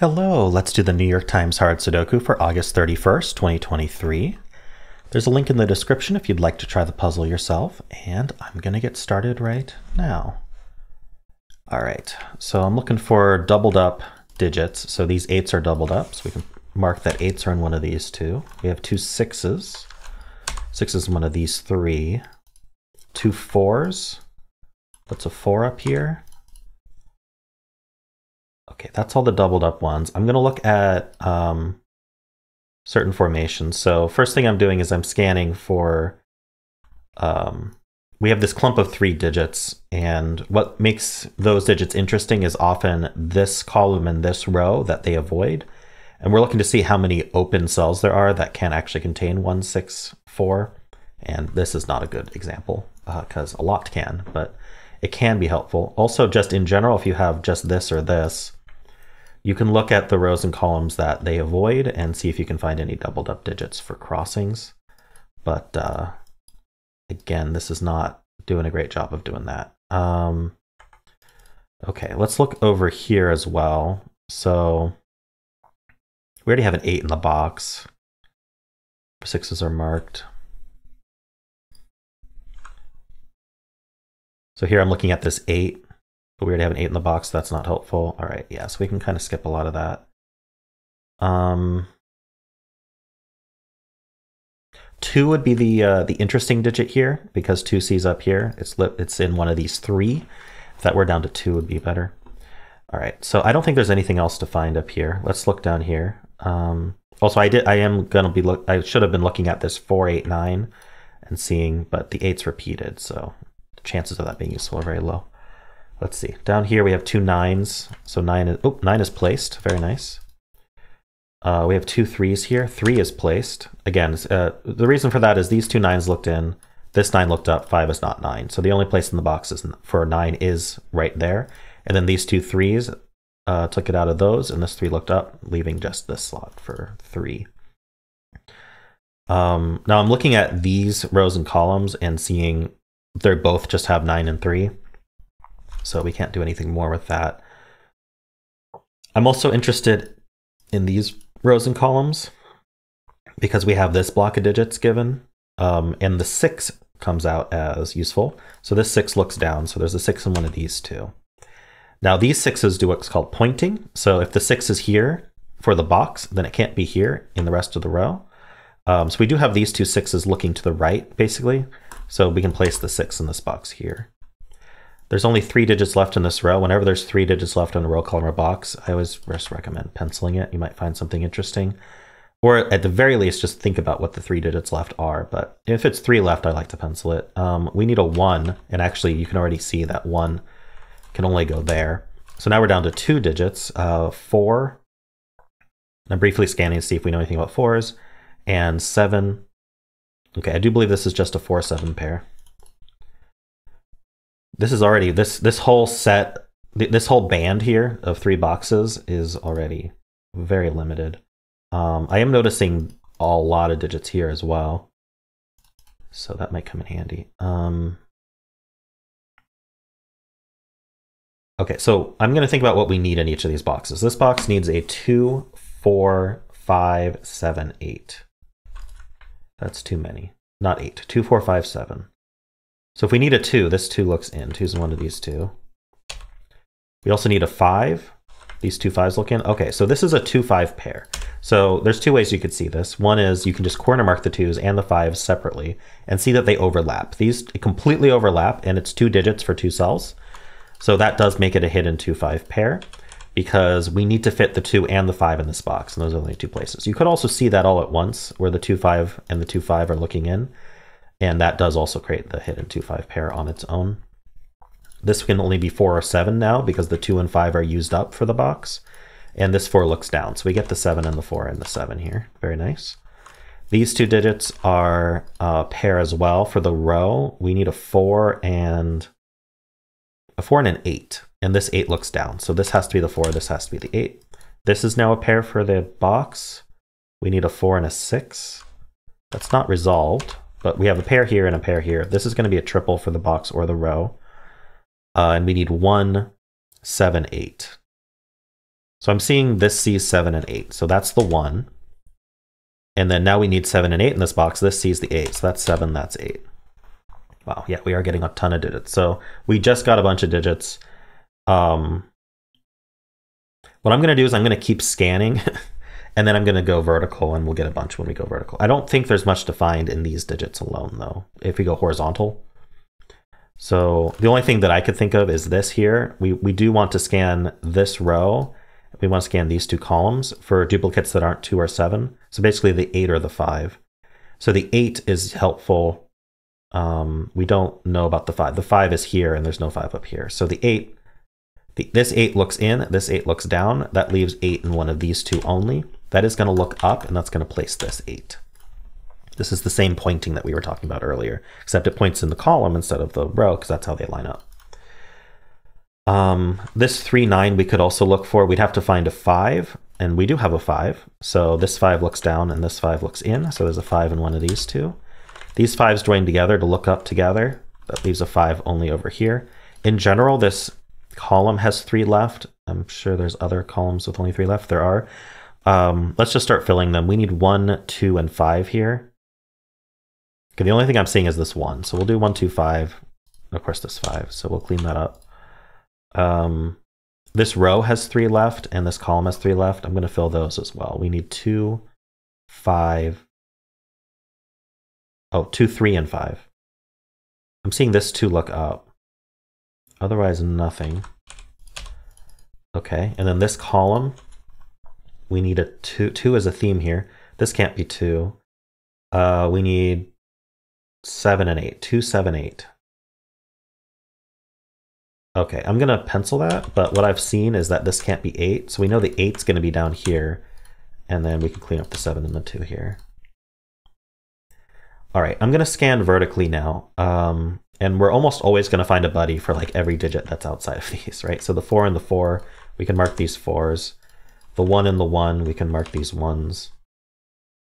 Hello, let's do the New York Times Hard Sudoku for August 31st, 2023. There's a link in the description if you'd like to try the puzzle yourself, and I'm gonna get started right now. All right, so I'm looking for doubled up digits. So these 8s are doubled up, so we can mark that 8s are in one of these two. We have two 6s. 6 is in one of these 3. Two 4s. That's a 4 up here. Okay, that's all the doubled up ones. I'm gonna look at certain formations. So first thing I'm doing is I'm scanning for, we have this clump of 3 digits, and what makes those digits interesting is often this column and this row that they avoid. And we're looking to see how many open cells there are that can actually contain 1, 6, 4. And this is not a good example because a lot can, but it can be helpful. Also, just in general, if you have just this or this, you can look at the rows and columns that they avoid and see if you can find any doubled up digits for crossings. But again, this is not doing a great job of doing that. Okay, let's look over here as well. So we already have an 8 in the box. 6s are marked. So here I'm looking at this 8. But we already have an 8 in the box, so that's not helpful. All right, yeah, so we can kind of skip a lot of that. Two would be the interesting digit here, because 2 C's up here. It's in one of these 3. If that were down to 2 would be better. All right, so I don't think there's anything else to find up here. Let's look down here. Also, I should have been looking at this 4, 8, 9 and seeing, but the 8's repeated, so the chances of that being useful are very low. Let's see, down here we have two 9s. So 9 is placed, very nice. We have two 3s here, 3 is placed. Again, the reason for that is these two 9s looked in, this 9 looked up, 5 is not 9. So the only place in the box is for 9 is right there. And then these two 3s took it out of those, and this 3 looked up, leaving just this slot for 3. Now I'm looking at these rows and columns and seeing they both just have 9 and 3. So we can't do anything more with that. I'm also interested in these rows and columns because we have this block of digits given, and the 6 comes out as useful. So this 6 looks down, so there's a 6 in one of these 2. Now these 6s do what's called pointing. So if the 6 is here for the box, then it can't be here in the rest of the row. So we do have these two 6s looking to the right, basically. So we can place the 6 in this box here. There's only 3 digits left in this row. Whenever there's 3 digits left in a row, column, or box, I always just recommend penciling it. You might find something interesting. Or at the very least, just think about what the 3 digits left are. But if it's 3 left, I like to pencil it. We need a 1, and actually you can already see that 1 can only go there. So now we're down to 2 digits, 4. I'm briefly scanning to see if we know anything about 4s, and 7. Okay, I do believe this is just a 4-7 pair. This is already, this whole set, this whole band here of 3 boxes is already very limited. I am noticing a lot of digits here as well, so that might come in handy. Okay, so I'm gonna think about what we need in each of these boxes. This box needs a 2, 4, 5, 7, 8. That's too many, not 8, 2, 4, 5, 7. So if we need a 2, this 2 looks in. 2's in one of these 2. We also need a 5. These two 5s look in. Okay, so this is a 2-5 pair. So there's 2 ways you could see this. One is you can just corner mark the 2s and the 5s separately and see that they overlap. These completely overlap, and it's 2 digits for 2 cells. So that does make it a hidden 2-5 pair because we need to fit the 2 and the 5 in this box, and those are only 2 places. You could also see that all at once where the 2-5 and the 2-5 are looking in. And that does also create the hidden 2-5 pair on its own. This can only be 4 or 7 now because the 2 and 5 are used up for the box. And this 4 looks down. So we get the 7 and the 4 and the 7 here. Very nice. These 2 digits are a pair as well for the row. We need a four and an eight. And this 8 looks down. So this has to be the 4, this has to be the 8. This is now a pair for the box. We need a 4 and a 6. That's not resolved. But we have a pair here and a pair here. This is going to be a triple for the box or the row. And we need 1, 7, 8. So I'm seeing this sees 7 and 8. So that's the 1. And then now we need 7 and 8 in this box. This sees the 8. So that's 7, that's 8. Wow, yeah, we are getting a ton of digits. So we just got a bunch of digits. What I'm going to do is I'm going to keep scanning and then I'm going to go vertical and we'll get a bunch when we go vertical. I don't think there's much to find in these digits alone though, if we go horizontal. So the only thing that I could think of is this here. We do want to scan this row. We want to scan these two columns for duplicates that aren't 2 or 7. So basically the 8 or the 5. So the 8 is helpful. We don't know about the 5. The 5 is here and there's no 5 up here. So the 8, this 8 looks in, this 8 looks down. That leaves 8 in one of these two only. That is going to look up and that's going to place this 8. This is the same pointing that we were talking about earlier, except it points in the column instead of the row because that's how they line up. This 3, 9 we could also look for. We'd have to find a 5, and we do have a 5. So this 5 looks down and this 5 looks in. So there's a 5 in one of these two. These 5s join together to look up together. That leaves a 5 only over here. In general, this column has 3 left. I'm sure there's other columns with only 3 left. There are. Let's just start filling them. We need 1, 2, and 5 here. Okay, the only thing I'm seeing is this 1. So we'll do 1, 2, 5, and of course this 5. So we'll clean that up. This row has 3 left, and this column has 3 left. I'm going to fill those as well. We need 2, 5, 3, and 5. I'm seeing this 2 look up. Otherwise, nothing. Okay, and then this column, we need a 2. 2 is a theme here. This can't be 2. We need 7 and 8, 2, 7, 8. Okay, I'm gonna pencil that, but what I've seen is that this can't be 8, so we know the 8's gonna be down here, and then we can clean up the 7 and the 2 here. All right, I'm gonna scan vertically now, and we're almost always gonna find a buddy for like every digit that's outside of these, right? So the 4 and the 4, we can mark these 4s. The 1 and the 1, we can mark these 1s.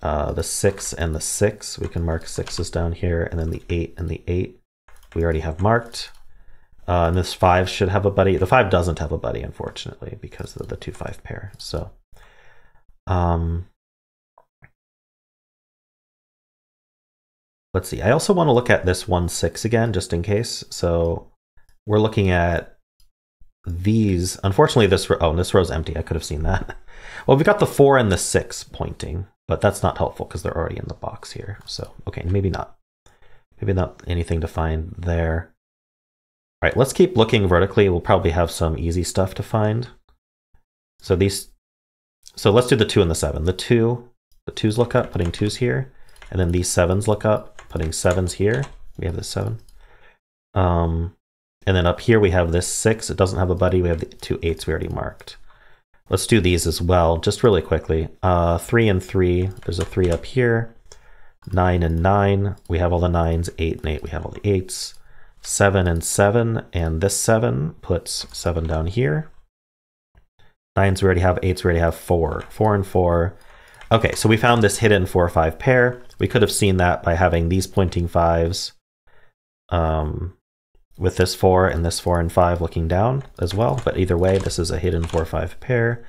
The 6 and the 6, we can mark 6s down here, and then the 8 and the 8 we already have marked. And this 5 should have a buddy. The 5 doesn't have a buddy, unfortunately, because of the 2, 5 pair. So let's see. I also want to look at this 1, 6 again, just in case. So we're looking at these. Unfortunately, this row, oh, this row's empty. I could have seen that. Well, we've got the 4 and the 6 pointing. But that's not helpful because they're already in the box here. So, okay, maybe not. Maybe not anything to find there. All right, let's keep looking vertically. We'll probably have some easy stuff to find. So these, so let's do the 2 and the 7. The 2s look up, putting 2s here. And then these 7s look up, putting 7s here. We have this 7. And then up here we have this 6. It doesn't have a buddy. We have the 2, 8s we already marked. Let's do these as well, just really quickly. 3 and 3, there's a 3 up here. 9 and 9, we have all the 9s. 8 and 8, we have all the 8s. 7 and 7, and this 7 puts 7 down here. 9s we already have, 8s we already have, 4, 4 and 4. Okay, so we found this hidden 4, 5 pair. We could have seen that by having these pointing 5s with this 4 and this 4 and 5 looking down as well. But either way, this is a hidden 4, 5 pair.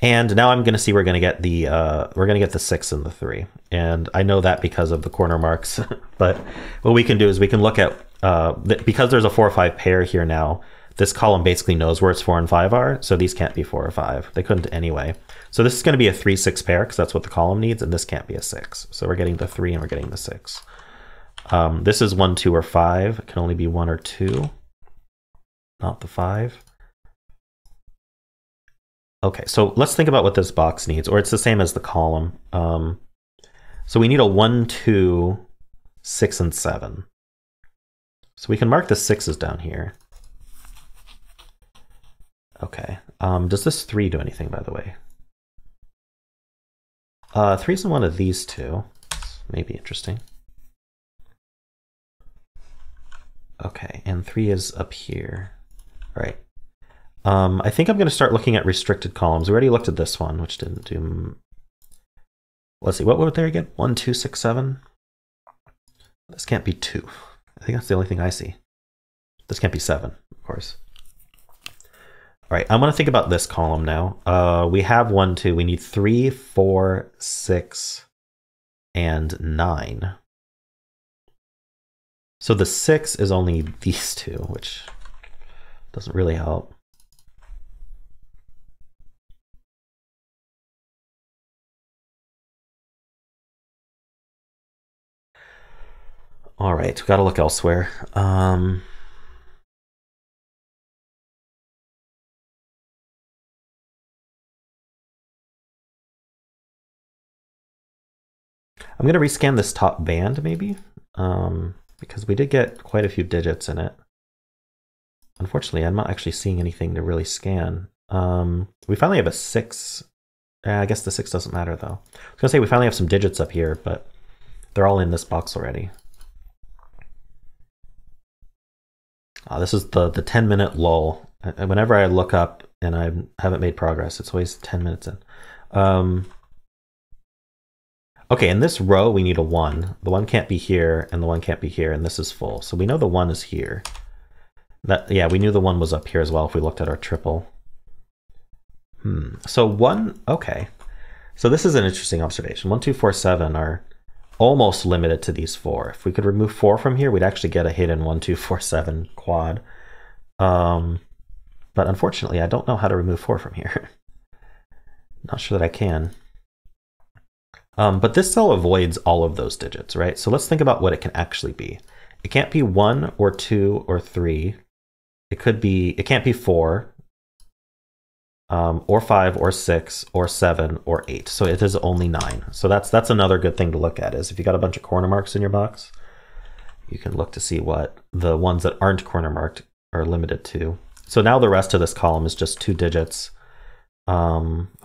And now I'm going to see we're going to get the 6 and the 3. And I know that because of the corner marks. But what we can do is we can look at, because there's a 4, 5 pair here now, this column basically knows where its 4 and 5 are. So these can't be 4 or 5. They couldn't anyway. So this is going to be a 3, 6 pair because that's what the column needs. And this can't be a 6. So we're getting the 3 and we're getting the 6. This is 1, 2, or 5. It can only be 1 or 2, not the 5. Okay, so let's think about what this box needs, or it's the same as the column. So we need a 1, 2, 6, and 7. So we can mark the 6s down here. Okay, does this 3 do anything, by the way? 3's in one of these two. This may be interesting. Okay, and 3 is up here. All right. I think I'm going to start looking at restricted columns. We already looked at this one, which didn't do... Let's see, what were there again? 1, 2, 6, 7. This can't be 2. I think that's the only thing I see. This can't be 7, of course. right, I'm gonna think about this column now. We have 1, 2, we need 3, 4, 6, and 9. So the 6 is only these two, which doesn't really help. All right, we gotta look elsewhere. I'm gonna rescan this top band maybe, because we did get quite a few digits in it. Unfortunately, I'm not actually seeing anything to really scan. We finally have a 6. I guess the 6 doesn't matter though. I was gonna say we finally have some digits up here, but they're all in this box already. This is the 10-minute lull. Whenever I look up and I haven't made progress, it's always 10 minutes in. Okay, in this row we need a 1. The 1 can't be here, and the 1 can't be here, and this is full. So we know the 1 is here. That, yeah, we knew the 1 was up here as well if we looked at our triple. So 1, okay. So this is an interesting observation. 1, 2, 4, 7 are almost limited to these 4. If we could remove 4 from here, we'd actually get a hidden 1, 2, 4, 7 quad. But unfortunately, I don't know how to remove 4 from here. Not sure that I can. But this cell avoids all of those digits, right? So let's think about what it can actually be. It can't be 1 or 2 or 3. It could be, it can't be 4 or 5 or 6 or 7 or 8. So it is only 9. So that's another good thing to look at is if you got a bunch of corner marks in your box, you can look to see what the ones that aren't corner marked are limited to. So now the rest of this column is just 2 digits. 4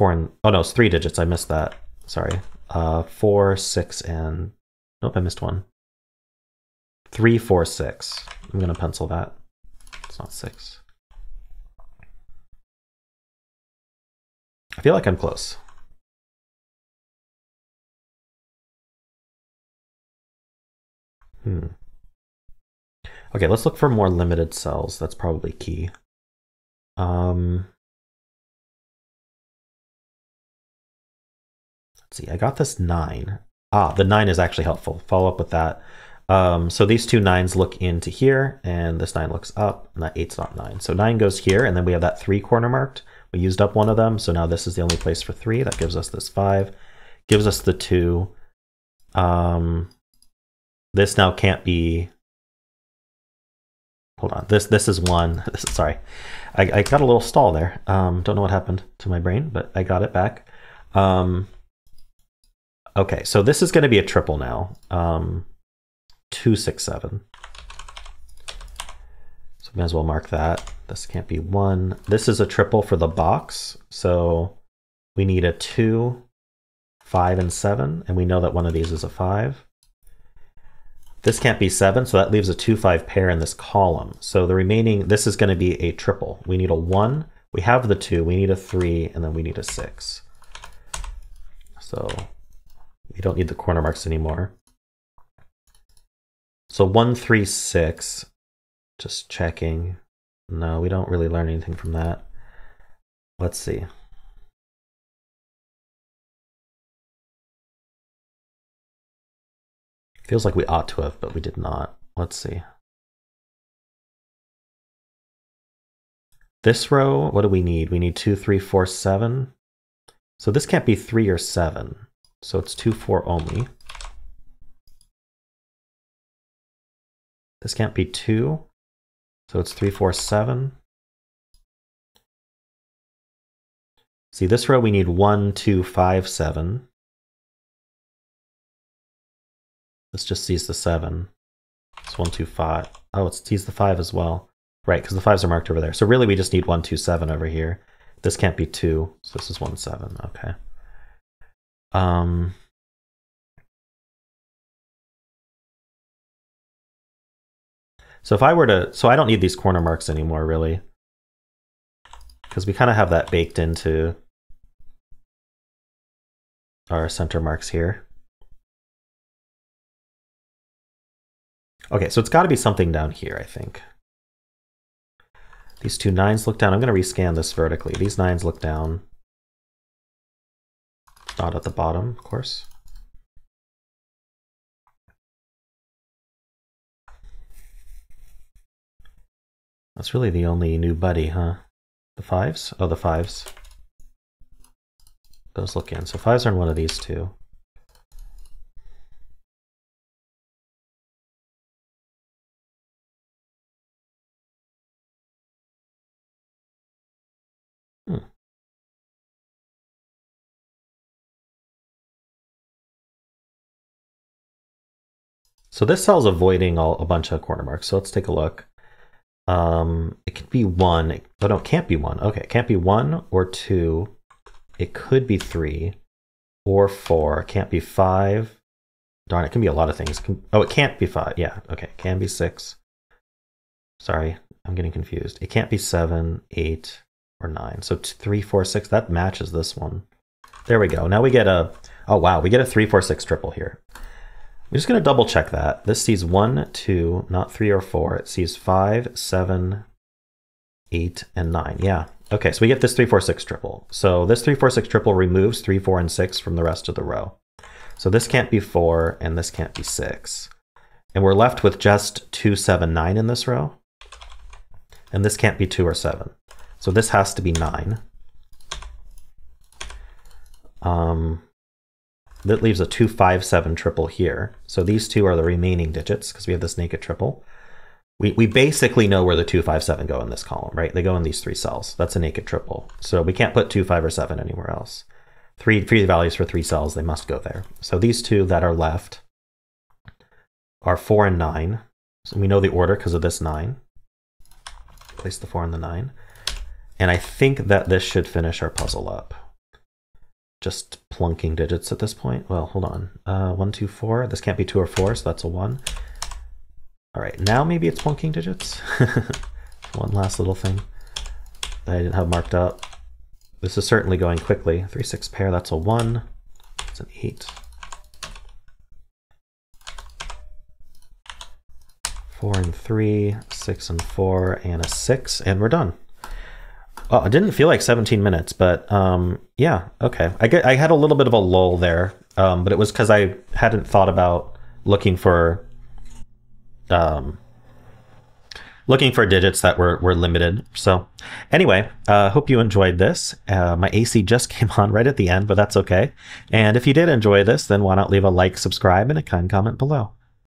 and, oh no, it's 3 digits. I missed that. Sorry. 4, 6, and nope, I missed 1. 3, 4, 6. I'm gonna pencil that. It's not 6. I feel like I'm close. Okay, let's look for more limited cells. That's probably key. Let's see, I got this 9. The 9 is actually helpful. Follow up with that. So these two 9s look into here, and this 9 looks up, and that 8's not 9. So 9 goes here, and then we have that 3 corner marked. We used up one of them, so now this is the only place for 3. That gives us this 5, gives us the 2. This now can't be, hold on, this is 1. Sorry, I got a little stall there. Don't know what happened to my brain, but I got it back. Okay, so this is gonna be a triple now. 2, 6, 7. So we may as well mark that. This can't be 1. This is a triple for the box. So we need a 2, 5, and 7. And we know that one of these is a 5. This can't be 7. So that leaves a 2, 5 pair in this column. So the remaining, this is going to be a triple. We need a 1. We have the 2. We need a 3. And then we need a 6. So we don't need the corner marks anymore. So 1, 3, 6, just checking. No, we don't really learn anything from that. Let's see. Feels like we ought to have, but we did not. Let's see. This row, what do we need? We need 2, 3, 4, 7. So this can't be 3 or 7. So it's 2, 4 only. This can't be 2. So it's 3, 4, 7. See, this row we need 1, 2, 5, 7. This just sees the 7. It's 1, 2, 5. Oh, it sees the 5 as well. Right, because the 5s are marked over there. So really we just need 1, 2, 7 over here. This can't be 2, so this is 1, 7. Okay. So if I were to, so I don't need these corner marks anymore, really, because we kind of have that baked into our center marks here. Okay, so it's got to be something down here, I think. These two 9s look down. I'm going to rescan this vertically. These 9s look down. Not at the bottom, of course. That's really the only new buddy, huh? The 5s? Oh, the 5s. Those look in. So 5s are in one of these two. So this cell's avoiding a bunch of corner marks. So let's take a look. It could be 1. Oh no, it can't be 1. Okay, it can't be 1 or 2. It could be 3 or 4. It can't be 5. Darn, it can be a lot of things. Oh, it can't be 5. Yeah, okay, it can be 6. Sorry, I'm getting confused. It can't be 7, 8, or 9. So 3, 4, 6, that matches this one. There we go. Now we get a, oh wow, we get a 3, 4, 6 triple here. We're just going to double check that. This sees 1, 2, not 3 or 4. It sees 5, 7, 8, and 9. Yeah. Okay, so we get this 3, 4, 6 triple. So this 3, 4, 6 triple removes 3, 4, and 6 from the rest of the row. So this can't be 4, and this can't be 6. And we're left with just 2, 7, 9 in this row. And this can't be 2 or 7. So this has to be 9. That leaves a 2, 5, 7 triple here. So these two are the remaining digits because we have this naked triple. We basically know where the 2, 5, 7 go in this column, right? They go in these three cells. That's a naked triple. So we can't put 2, 5, or 7 anywhere else. Three values for three cells, they must go there. So these two that are left are 4 and 9. So we know the order because of this 9. Place the 4 and the 9. And I think that this should finish our puzzle up. Just plunking digits at this point. Well, hold on. 1, 2, 4. This can't be 2 or 4, so that's a 1. All right, now maybe it's plunking digits. One last little thing that I didn't have marked up. This is certainly going quickly. 3, 6 pair, that's a 1. It's an 8. 4 and 3, 6 and 4, and a 6, and we're done. Oh, it didn't feel like 17 minutes, but yeah, okay. I had a little bit of a lull there, but it was because I hadn't thought about looking for digits that were limited. So anyway, hope you enjoyed this. My AC just came on right at the end, but that's okay. And if you did enjoy this, then why not leave a like, subscribe, and a kind comment below.